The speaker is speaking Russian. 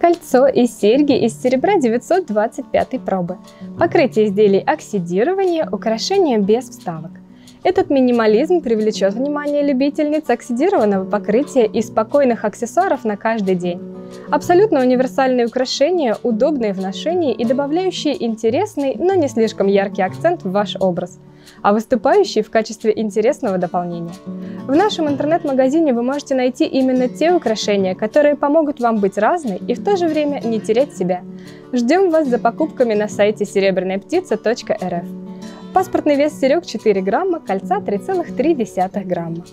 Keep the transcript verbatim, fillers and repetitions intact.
кольцо и серьги из серебра девятьсот двадцать пятой пробы, покрытие изделий оксидирования, украшения без вставок. Этот минимализм привлечет внимание любительниц оксидированного покрытия и спокойных аксессуаров на каждый день. Абсолютно универсальные украшения, удобные в ношении и добавляющие интересный, но не слишком яркий акцент в ваш образ, а выступающие в качестве интересного дополнения. В нашем интернет-магазине вы можете найти именно те украшения, которые помогут вам быть разной и в то же время не терять себя. Ждем вас за покупками на сайте серебряная птица точка рф. Паспортный вес серёг четыре грамма, кольца три целых три десятых грамма.